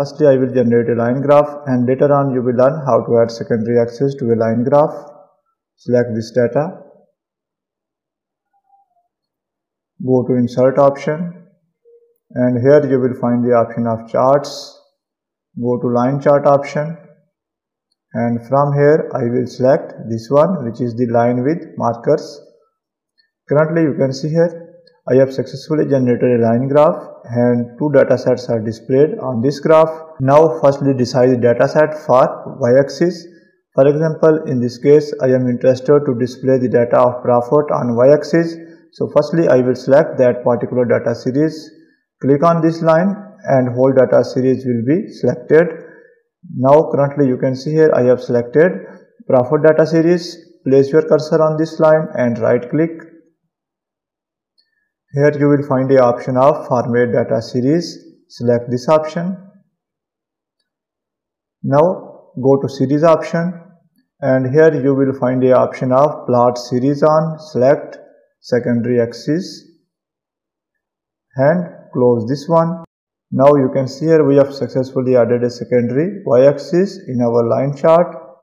Firstly, I will generate a line graph, and later on you will learn how to add secondary axis to a line graph. Select this data. Go to insert option, and here you will find the option of charts. Go to line chart option, and from here I will select this one, which is the line with markers. Currently you can see here I have successfully generated a line graph and two data sets are displayed on this graph. Now firstly decide the data set for y-axis. For example, in this case I am interested to display the data of Braford on y-axis. So firstly I will select that particular data series, click on this line, and whole data series will be selected. Now currently you can see here I have selected Braford data series. Place your cursor on this line and right click. Here you will find the option of format data series. Select this option. Now go to series option, and here you will find the option of plot series on. Select secondary axis and close this one. Now you can see here we have successfully added a secondary y-axis in our line chart.